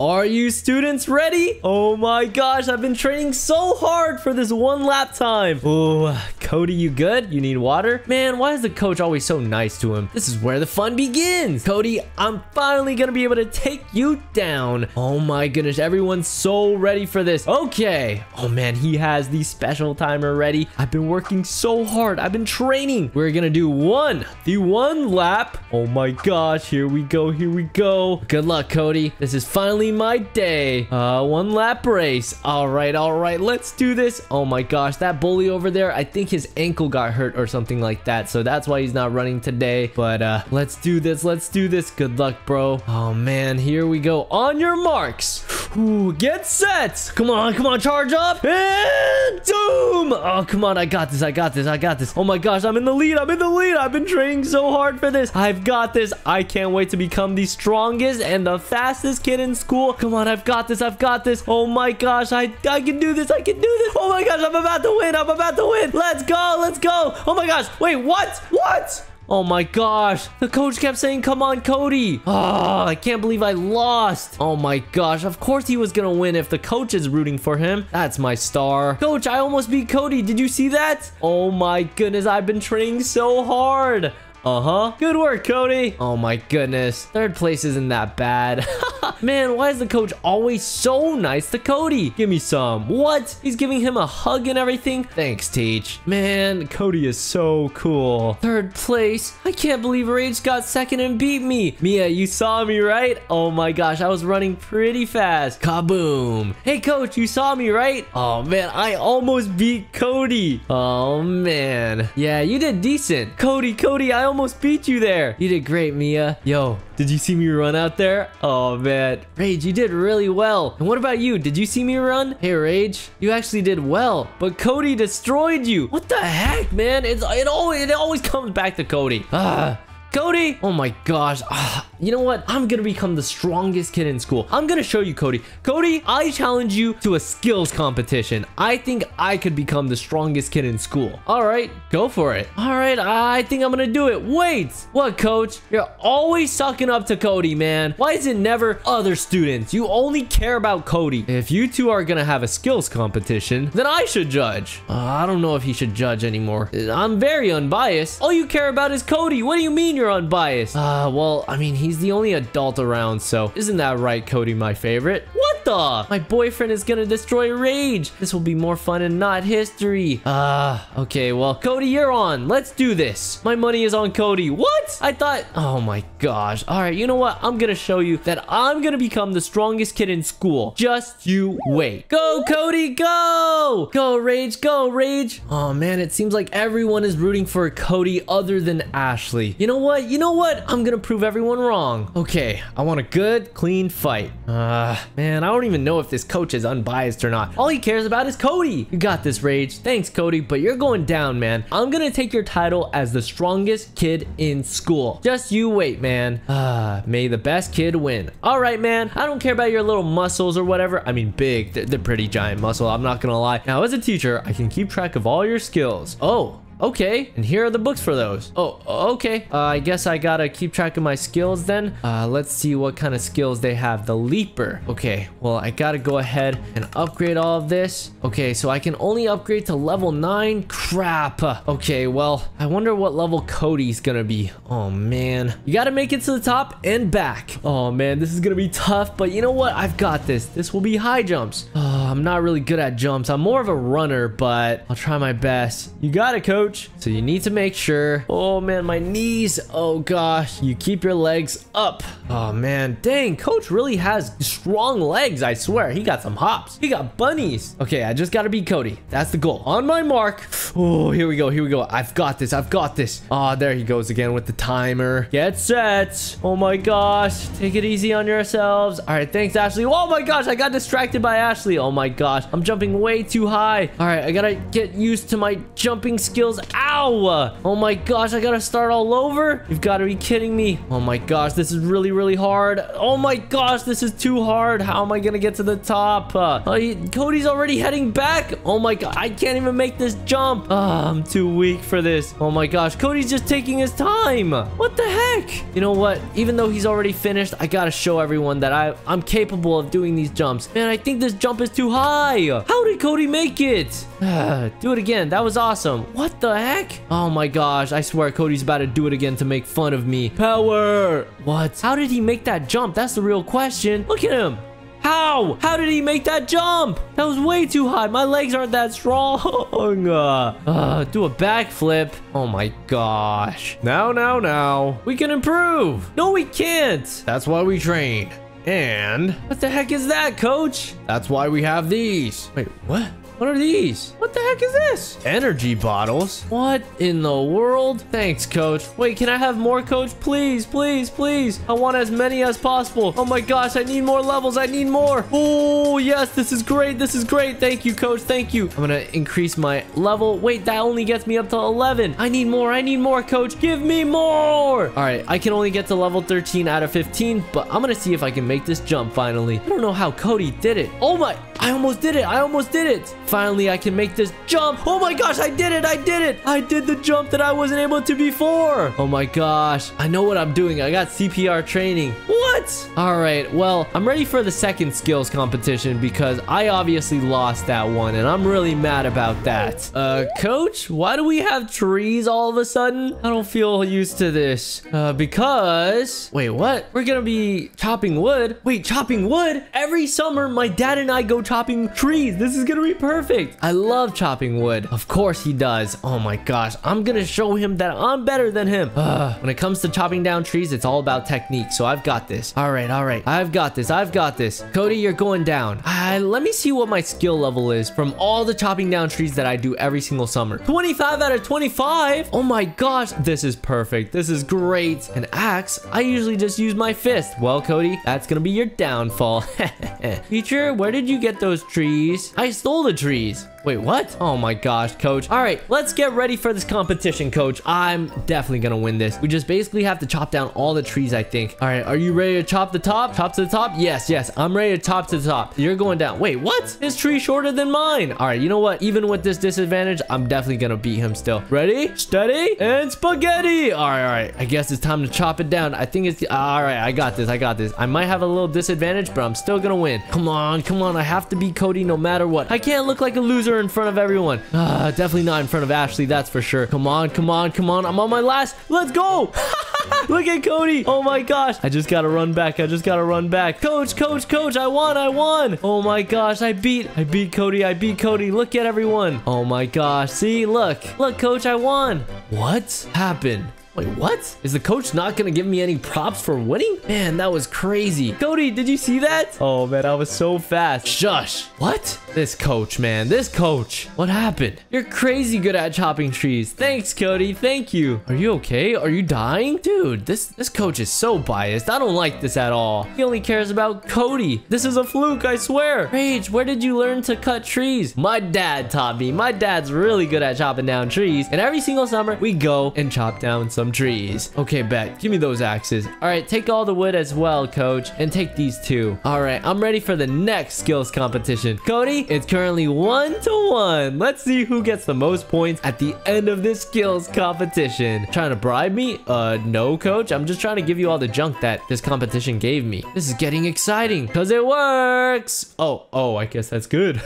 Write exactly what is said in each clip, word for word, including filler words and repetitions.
Are you students ready? Oh my gosh, I've been training so hard for this one lap time. Ooh, Cody, you good? You need water? Man, why is the coach always so nice to him? This is where the fun begins. Cody, I'm finally gonna be able to take you down. Oh my goodness, everyone's so ready for this. Okay. Oh man, he has the special timer ready. I've been working so hard. I've been training. We're gonna do one, the one lap. Oh my gosh, here we go, here we go. Good luck, Cody. This is finally my day. Uh, one lap race. All right, all right, let's do this. Oh my gosh, that bully over there, I think his ankle got hurt or something like that. So that's why he's not running today. But uh, let's do this, let's do this. Good luck, bro. Oh man, here we go. On your marks. Ooh, get set. Come on, come on, charge up. And boom. Oh, come on, I got this, I got this, I got this. Oh my gosh, I'm in the lead, I'm in the lead. I've been training so hard for this. I've got this. I can't wait to become the strongest and the fastest kid in school. Come on, I've got this, I've got this. Oh my gosh, I, I can do this, I can do this. Oh my gosh, I'm about to win, I'm about to win. Let's go, let's go. Oh my gosh, wait, what? What? Oh my gosh, the coach kept saying, come on, Cody. Oh, I can't believe I lost. Oh my gosh, of course he was gonna win if the coach is rooting for him. That's my star. Coach, I almost beat Cody. Did you see that? Oh my goodness, I've been training so hard. Uh-huh. Good work, Cody. Oh my goodness. Third place isn't that bad. Man, why is the coach always so nice to Cody? Give me some. What? He's giving him a hug and everything? Thanks, Teach. Man, Cody is so cool. Third place. I can't believe Rage got second and beat me. Mia, you saw me, right? Oh my gosh, I was running pretty fast. Kaboom. Hey, coach, you saw me, right? Oh man, I almost beat Cody. Oh man. Yeah, you did decent. Cody, Cody, I almost beat you there. You did great, Mia. Yo, did you see me run out there? Oh man, Rage, you did really well. And what about you? Did you see me run? Hey, Rage, you actually did well, but Cody destroyed you. What the heck, man? It's it always it always comes back to Cody. Ah. Cody! Oh my gosh. Ugh. You know what? I'm gonna become the strongest kid in school. I'm gonna show you, Cody. Cody, I challenge you to a skills competition. I think I could become the strongest kid in school. All right, go for it. All right, I think I'm gonna do it. Wait! What, coach? You're always sucking up to Cody, man. Why is it never other students? You only care about Cody. If you two are gonna have a skills competition, then I should judge. Uh, I don't know if he should judge anymore. I'm very unbiased. All you care about is Cody. What do you mean? You're unbiased. Ah, uh, well, I mean, he's the only adult around, so isn't that right, Cody, my favorite? What the? My boyfriend is gonna destroy Rage. This will be more fun and not history. Ah, uh, okay, well, Cody, you're on. Let's do this. My money is on Cody. What? I thought, oh my gosh. All right, you know what? I'm gonna show you that I'm gonna become the strongest kid in school. Just you wait. Go, Cody, go! Go, Rage, go, Rage. Oh man, it seems like everyone is rooting for Cody other than Ashley. You know what? You know what? I'm gonna prove everyone wrong. Okay, I want a good, clean fight. Uh, man, I don't even know if this coach is unbiased or not. All he cares about is Cody. You got this, Rage. Thanks, Cody, but you're going down, man. I'm gonna take your title as the strongest kid in school. Just you wait, man. Uh, may the best kid win. All right, man. I don't care about your little muscles or whatever. I mean, big. They're, they're pretty giant muscle. I'm not gonna lie. Now, as a teacher, I can keep track of all your skills. Oh. Okay, and here are the books for those. Oh, okay. Uh, I guess I gotta keep track of my skills then. Uh, let's see what kind of skills they have. The leaper. Okay, well, I gotta go ahead and upgrade all of this. Okay, so I can only upgrade to level nine. Crap. Okay, well, I wonder what level Cody's gonna be. Oh, man. You gotta make it to the top and back. Oh, man, this is gonna be tough, but you know what? I've got this. This will be high jumps. Oh, I'm not really good at jumps. I'm more of a runner, but I'll try my best. You got it, Coach. So you need to make sure. Oh man, my knees. Oh gosh. You keep your legs up. Oh man, dang, Coach really has strong legs. I swear, he got some hops. He got bunnies. Okay, I just gotta beat Cody. That's the goal. On my mark. Oh, here we go, here we go. I've got this, I've got this. Ah, oh, there he goes again with the timer. Get set. Oh my gosh. Take it easy on yourselves. All right, thanks, Ashley. Oh my gosh, I got distracted by Ashley. Oh my my gosh. I'm jumping way too high. All right, I gotta get used to my jumping skills. Ow! Oh my gosh, I gotta start all over? You've gotta be kidding me. Oh my gosh, this is really, really hard. Oh my gosh, this is too hard. How am I gonna get to the top? Uh, Cody's already heading back. Oh my god, I can't even make this jump. Oh, I'm too weak for this. Oh my gosh, Cody's just taking his time. What the heck? You know what? Even though he's already finished, I gotta show everyone that I, I'm capable of doing these jumps. Man, I think this jump is too high. How did Cody make it? Do it again. That was awesome. What the heck? Oh my gosh, I swear Cody's about to do it again to make fun of me. Power! What? How did he make that jump? That's the real question. Look at him. How? How did he make that jump? That was way too high. My legs aren't that strong. Uh, uh, do a backflip. Oh my gosh. Now, now, now. We can improve. No, we can't. That's why we train. And what the heck is that, coach? That's why we have these. Wait, what? What are these? What the heck is this? Energy bottles? What in the world? Thanks, coach. Wait, can I have more, coach? Please, please, please. I want as many as possible. Oh my gosh, I need more levels. I need more. Oh, yes, this is great. This is great. Thank you, coach. Thank you. I'm going to increase my level. Wait, that only gets me up to eleven. I need more. I need more, coach. Give me more. All right, I can only get to level thirteen out of fifteen, but I'm going to see if I can make this jump finally. I don't know how Cody did it. Oh my, I almost did it. I almost did it. Finally, I can make this jump. Oh my gosh, I did it. I did it. I did the jump that I wasn't able to before. Oh my gosh. I know what I'm doing. I got C P R training. What? All right. Well, I'm ready for the second skills competition because I obviously lost that one and I'm really mad about that. Uh, coach, why do we have trees all of a sudden? I don't feel used to this. Uh, because... Wait, what? We're gonna be chopping wood. Wait, chopping wood? Every summer, my dad and I go chopping trees. This is gonna be perfect. Perfect. I love chopping wood. Of course he does. Oh my gosh. I'm going to show him that I'm better than him. Ugh. When it comes to chopping down trees, it's all about technique. So I've got this. All right. All right. I've got this. I've got this. Cody, you're going down. Uh, let me see what my skill level is from all the chopping down trees that I do every single summer. twenty-five out of twenty-five. Oh my gosh. This is perfect. This is great. An axe. I usually just use my fist. Well, Cody, that's going to be your downfall. Teacher, where did you get those trees? I stole the trees. Trees. Wait, what? Oh my gosh, coach. All right, let's get ready for this competition, coach. I'm definitely gonna win this. We just basically have to chop down all the trees, I think. All right, are you ready to chop the top? Chop to the top? Yes, yes, I'm ready to chop to the top. You're going down. Wait, what? His tree's shorter than mine. All right, you know what? Even with this disadvantage, I'm definitely gonna beat him still. Ready, steady, and spaghetti. All right, all right. I guess it's time to chop it down. I think it's, all right, I got this, I got this. I might have a little disadvantage, but I'm still gonna win. Come on, come on. I have to beat Cody no matter what. I can't look like a loser in front of everyone. Uh, definitely not in front of Ashley, that's for sure. Come on, come on, come on. I'm on my last. Let's go. Look at Cody. Oh my gosh. I just gotta run back. I just gotta run back. Coach, coach, coach. I won, I won. Oh my gosh. I beat, I beat Cody. I beat Cody. Look at everyone. Oh my gosh. See, look. Look, coach, I won. What happened? Wait, what? Is the coach not gonna give me any props for winning? Man, that was crazy. Cody, did you see that? Oh, man, I was so fast. Shush. What? This coach, man. This coach. What happened? You're crazy good at chopping trees. Thanks, Cody. Thank you. Are you okay? Are you dying? Dude, this, this coach is so biased. I don't like this at all. He only cares about Cody. This is a fluke, I swear. Rage, where did you learn to cut trees? My dad taught me. My dad's really good at chopping down trees. And every single summer, we go and chop down some Some trees. Okay, bet. Give me those axes. All right, take all the wood as well, coach, and take these two. All right, I'm ready for the next skills competition. Cody, it's currently one to one. Let's see who gets the most points at the end of this skills competition. Trying to bribe me? Uh, no, coach. I'm just trying to give you all the junk that this competition gave me. This is getting exciting because it works. Oh, oh, I guess that's good.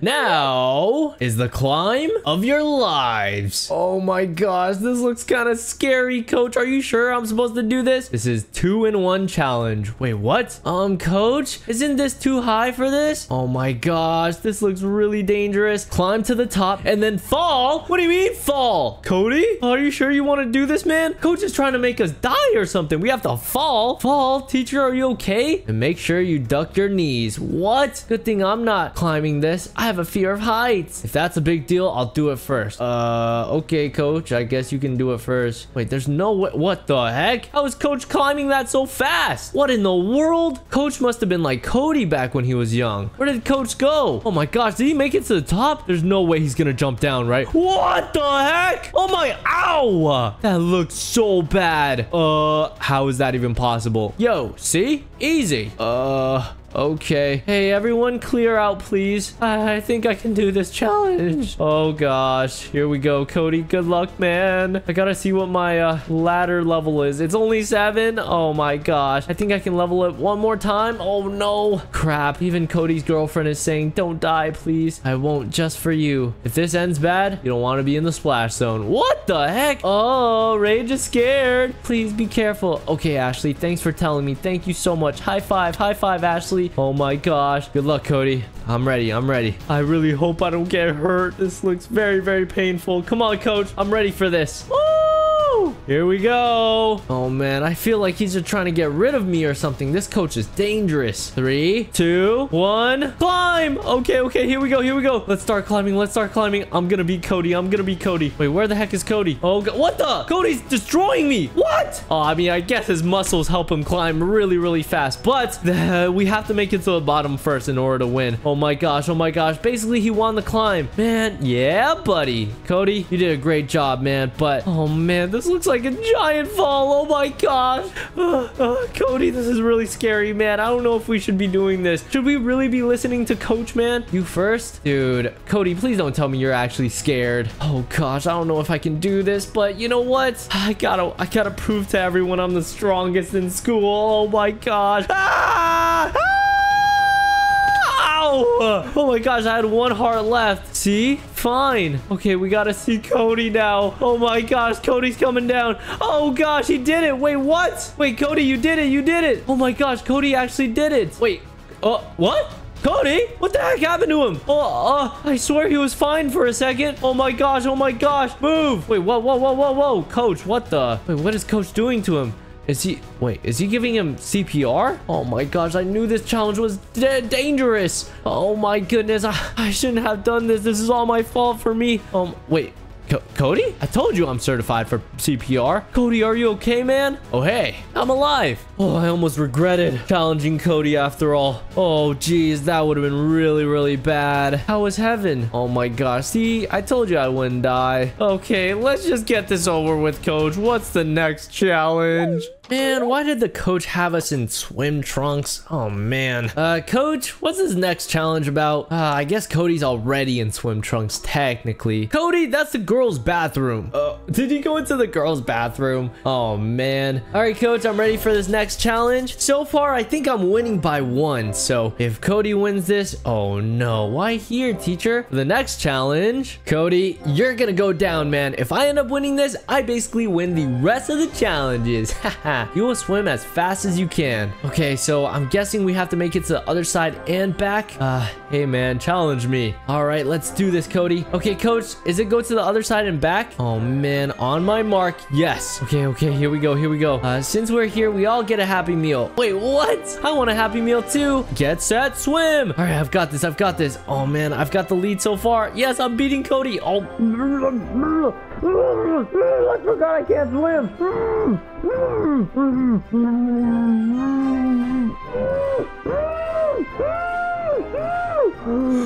Now is the climb of your lives. Oh my gosh, this looks kind of scary. Scary, coach. Are you sure I'm supposed to do this? This is two in one challenge. Wait, what? Um, coach, isn't this too high for this? Oh my gosh, this looks really dangerous. Climb to the top and then fall? What do you mean fall? Cody, are you sure you want to do this, man? Coach is trying to make us die or something. We have to fall. Fall? Teacher, are you okay? And make sure you duck your knees. What? Good thing I'm not climbing this. I have a fear of heights. If that's a big deal, I'll do it first. Uh, okay, coach. I guess you can do it first. Wait, there's no way. What the heck? How is Coach climbing that so fast? What in the world? Coach must have been like Cody back when he was young. Where did Coach go? Oh my gosh, did he make it to the top? There's no way he's gonna jump down, right? What the heck? Oh my, ow! That looks so bad. Uh, how is that even possible? Yo, see? Easy. Uh... Okay. Hey, everyone, clear out, please. I, I think I can do this challenge. Oh, gosh. Here we go, Cody. Good luck, man. I gotta see what my uh, ladder level is. It's only seven. Oh, my gosh. I think I can level it one more time. Oh, no. Crap. Even Cody's girlfriend is saying, don't die, please. I won't, just for you. If this ends bad, you don't want to be in the splash zone. What the heck? Oh, Rage is scared. Please be careful. Okay, Ashley, thanks for telling me. Thank you so much. High five. High five, Ashley. Oh my gosh. Good luck, Cody. I'm ready. I'm ready. I really hope I don't get hurt. This looks very, very painful. Come on, Coach. I'm ready for this. Woo! Here we go. Oh man, I feel like he's just trying to get rid of me or something. This coach is dangerous. Three, two, one, climb. Okay, okay, here we go. Here we go. Let's start climbing. Let's start climbing. I'm gonna be Cody. I'm gonna be Cody. Wait, where the heck is Cody? Oh, God. What the? Cody's destroying me. What? Oh, I mean, I guess his muscles help him climb really, really fast, but uh, we have to make it to the bottom first in order to win. Oh my gosh. Oh my gosh. Basically, he won the climb, man. Yeah, buddy. Cody, you did a great job, man, but oh man, this looks like a giant fall. Oh my gosh. Uh, uh, Cody, this is really scary, man. I don't know if we should be doing this. Should we really be listening to Coach, man? You first? Dude, Cody, please don't tell me you're actually scared. Oh gosh, I don't know if I can do this, but you know what? I gotta, I gotta prove to everyone I'm the strongest in school. Oh my gosh. Ah! Ah! Oh my gosh, I had one heart left. See? Fine. Okay, we gotta see Cody now. Oh my gosh, Cody's coming down. Oh gosh, he did it. Wait, what? Wait, Cody, you did it. You did it. Oh my gosh, Cody actually did it. Wait, uh, what? Cody? What the heck happened to him? Oh, uh, I swear he was fine for a second. Oh my gosh, oh my gosh. Move. Wait, whoa, whoa, whoa, whoa, whoa. Coach, what the? Wait, what is Coach doing to him? Is he... Wait, is he giving him C P R? Oh my gosh, I knew this challenge was dangerous. Oh my goodness, I, I shouldn't have done this. This is all my fault for me. Um, wait, Co Cody? I told you I'm certified for C P R. Cody, are you okay, man? Oh, hey, I'm alive. Oh, I almost regretted challenging Cody after all. Oh, geez, that would have been really, really bad. How was heaven? Oh my gosh, see, I told you I wouldn't die. Okay, let's just get this over with, Coach. What's the next challenge? Man, why did the coach have us in swim trunks? Oh, man. Uh, coach, what's this next challenge about? Uh, I guess Cody's already in swim trunks, technically. Cody, that's the girls' bathroom. Uh, did you go into the girls' bathroom? Oh, man. All right, Coach, I'm ready for this next challenge. So far, I think I'm winning by one. So if Cody wins this, oh, no. Why here, teacher? The next challenge. Cody, you're gonna go down, man. If I end up winning this, I basically win the rest of the challenges. Haha. You will swim as fast as you can. Okay, so I'm guessing we have to make it to the other side and back. Uh, hey, man, challenge me. All right, let's do this, Cody. Okay, Coach, is it go to the other side and back? Oh, man, on my mark, yes. Okay, okay, here we go, here we go. Uh, since we're here, we all get a Happy Meal. Wait, what? I want a Happy Meal, too. Get set, swim. All right, I've got this, I've got this. Oh, man, I've got the lead so far. Yes, I'm beating Cody. Oh, I forgot I can't swim.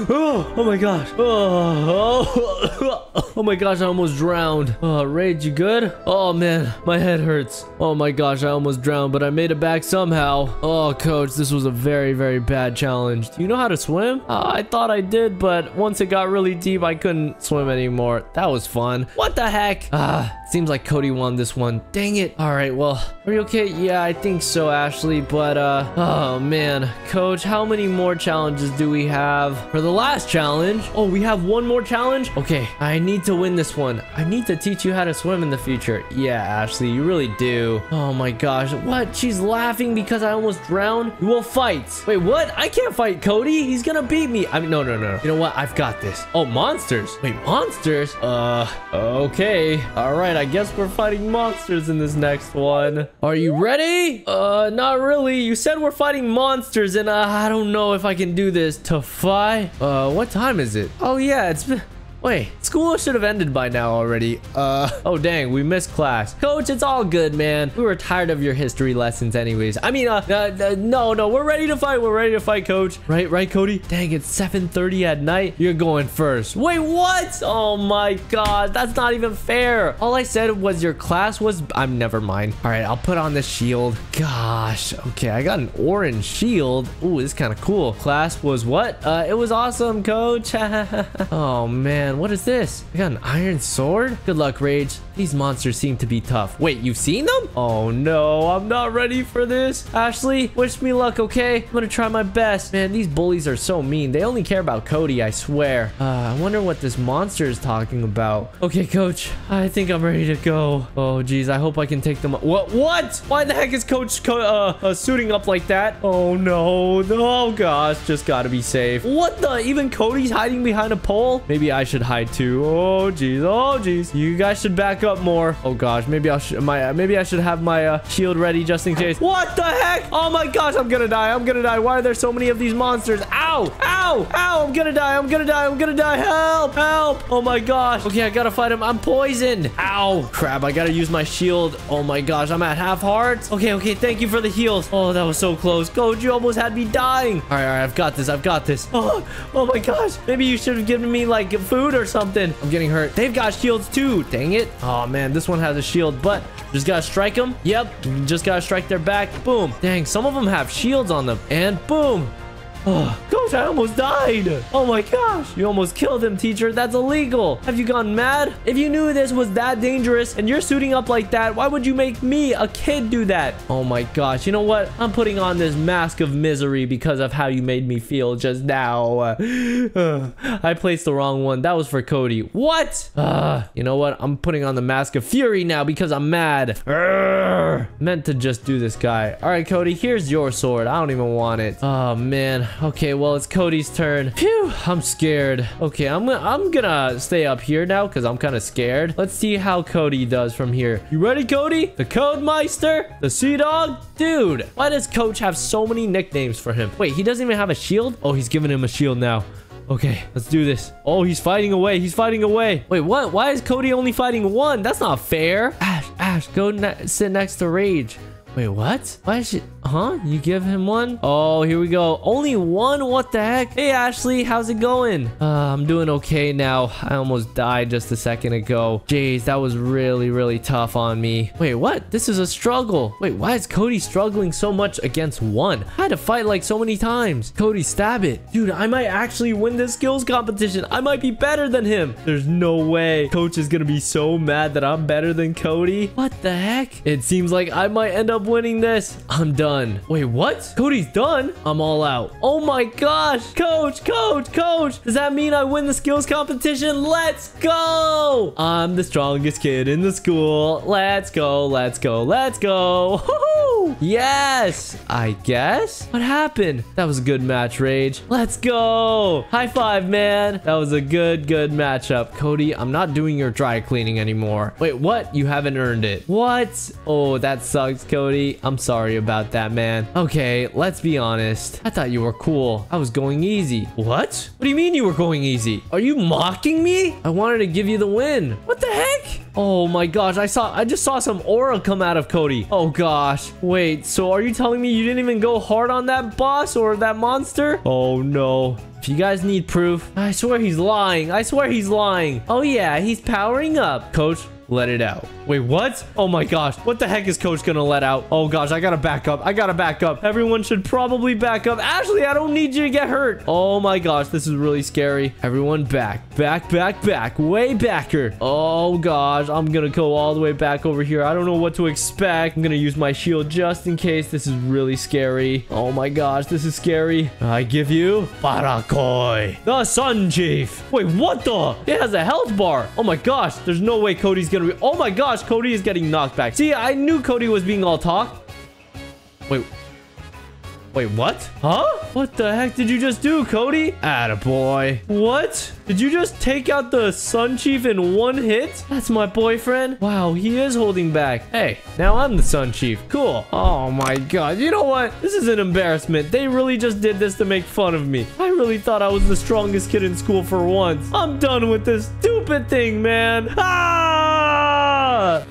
Oh, oh my gosh. Oh, oh, oh my gosh, I almost drowned. Oh, Rage, you good? Oh man, my head hurts. Oh my gosh, I almost drowned, but I made it back somehow. Oh, Coach, this was a very, very bad challenge. Do you know how to swim? Uh, I thought I did, but once it got really deep, I couldn't swim anymore. That was fun. What the heck? Ah, seems like Cody won this one. Dang it. All right, well, are you okay? Yeah, I think so, Ashley, but uh, oh man. Coach, how many more challenges do we have? For the last challenge. Oh, we have one more challenge. Okay, I need to win this one. I need to teach you how to swim in the future. Yeah, Ashley, you really do. Oh my gosh, what? She's laughing because I almost drowned. You will fight. Wait, what? I can't fight Cody. He's gonna beat me. I mean, no, no, no. You know what? I've got this. Oh, monsters. Wait, monsters? Uh, okay. All right, I guess we're fighting monsters in this next one. Are you ready? Uh, not really. You said we're fighting monsters, and uh, I don't know if I can do this. To fight. Uh, what time is it? Oh yeah, it's been Wait, school should have ended by now already. Uh, oh dang, we missed class. Coach, it's all good, man. We were tired of your history lessons anyways. I mean, uh, uh, uh no, no, we're ready to fight. We're ready to fight, Coach. Right, right, Cody? Dang, it's seven thirty at night. You're going first. Wait, what? Oh my God, that's not even fair. All I said was your class was, I'm never mind. All right, I'll put on this shield. Gosh, okay, I got an orange shield. Ooh, this is kind of cool. Class was what? Uh, it was awesome, Coach. Oh man. What is this? I got an iron sword? Good luck, Rage. These monsters seem to be tough. Wait, you've seen them? Oh no, I'm not ready for this. Ashley, wish me luck, okay? I'm gonna try my best. Man, these bullies are so mean. They only care about Cody, I swear. Uh, I wonder what this monster is talking about. Okay, Coach, I think I'm ready to go. Oh geez, I hope I can take them up. What? What? Why the heck is Coach co uh, uh, suiting up like that? Oh no, oh gosh, just gotta be safe. What the? Even Cody's hiding behind a pole? Maybe I should hide too. Oh geez, oh geez. You guys should back up more. Oh gosh, maybe I should my uh, maybe I should have my uh, shield ready just in case. What the heck? Oh my gosh, I'm gonna die. I'm gonna die. Why are there so many of these monsters? Ow! Ow! Ow! I'm gonna die. I'm gonna die. I'm gonna die. Help! Help! Oh my gosh. Okay, I gotta fight him. I'm poisoned. Ow! Crap! I gotta use my shield. Oh my gosh, I'm at half heart. Okay, okay. Thank you for the heals. Oh, that was so close. Cody, you almost had me dying. All right, all right. I've got this. I've got this. Oh, oh my gosh. Maybe you should have given me like food or something. I'm getting hurt. They've got shields too. Dang it. Oh man, this one has a shield, but just gotta strike them. Yep, just gotta strike their back. Boom. Dang, some of them have shields on them. And boom. Oh, Coach, I almost died. Oh my gosh. You almost killed him, teacher. That's illegal. Have you gone mad? If you knew this was that dangerous and you're suiting up like that, why would you make me, a kid, do that? Oh my gosh. You know what? I'm putting on this mask of misery because of how you made me feel just now. Uh, I placed the wrong one. That was for Cody. What? Uh, you know what? I'm putting on the mask of fury now because I'm mad. Urgh. Meant to just do this guy. All right, Cody, here's your sword. I don't even want it. Oh man. Okay, well, it's Cody's turn. Phew, I'm scared. Okay, I'm, I'm gonna stay up here now because I'm kind of scared. Let's see how Cody does from here. You ready, Cody? The Codemeister? The Sea Dog? Dude, why does Coach have so many nicknames for him? Wait, he doesn't even have a shield? Oh, he's giving him a shield now. Okay, let's do this. Oh, he's fighting away. He's fighting away. Wait, what? Why is Cody only fighting one? That's not fair. Ash, Ash, go ne- sit next to Rage. Wait, what? Why is she... Huh? You give him one? Oh, here we go. Only one? What the heck? Hey, Ashley, how's it going? Uh, I'm doing okay now. I almost died just a second ago. Jeez, that was really, really tough on me. Wait, what? This is a struggle. Wait, why is Cody struggling so much against one? I had to fight like so many times. Cody, stab it. Dude, I might actually win this skills competition. I might be better than him. There's no way. Coach is gonna be so mad that I'm better than Cody. What the heck? It seems like I might end up winning this. I'm done. Wait, what? Cody's done? I'm all out. Oh my gosh. Coach, coach, coach. Does that mean I win the skills competition? Let's go. I'm the strongest kid in the school. Let's go. Let's go. Let's go. Woo-hoo! Yes, I guess. What happened? That was a good match, Rage. Let's go. High five, man. That was a good, good matchup. Cody, I'm not doing your dry cleaning anymore. Wait, what? You haven't earned it. What? Oh, that sucks, Cody. I'm sorry about that, man. Okay, let's be honest. I thought you were cool. I was going easy. What? What do you mean you were going easy? Are you mocking me? I wanted to give you the win. What the heck? Oh my gosh, I saw I just saw some aura come out of Cody. Oh gosh. Wait, so are you telling me you didn't even go hard on that boss or that monster? Oh no. If you guys need proof, I swear he's lying. I swear he's lying. Oh yeah, he's powering up. Coach, let it out. Wait, what? Oh my gosh. What the heck is Coach gonna let out? Oh gosh, I gotta back up. I gotta back up. Everyone should probably back up. Ashley, I don't need you to get hurt. Oh my gosh, this is really scary. Everyone back, back, back, back. Way backer. Oh gosh, I'm gonna go all the way back over here. I don't know what to expect. I'm gonna use my shield just in case. This is really scary. Oh my gosh, this is scary. I give you Barakoi, the Sun Chief. Wait, what the? It has a health bar. Oh my gosh, there's no way Cody's gonna be... Oh my gosh. Cody is getting knocked back. See, I knew Cody was being all talk. Wait. Wait, what? Huh? What the heck did you just do, Cody? Attaboy. What? Did you just take out the Sun Chief in one hit? That's my boyfriend. Wow, he is holding back. Hey, now I'm the Sun Chief. Cool. Oh my god. You know what? This is an embarrassment. They really just did this to make fun of me. I really thought I was the strongest kid in school for once. I'm done with this stupid thing, man. Ah!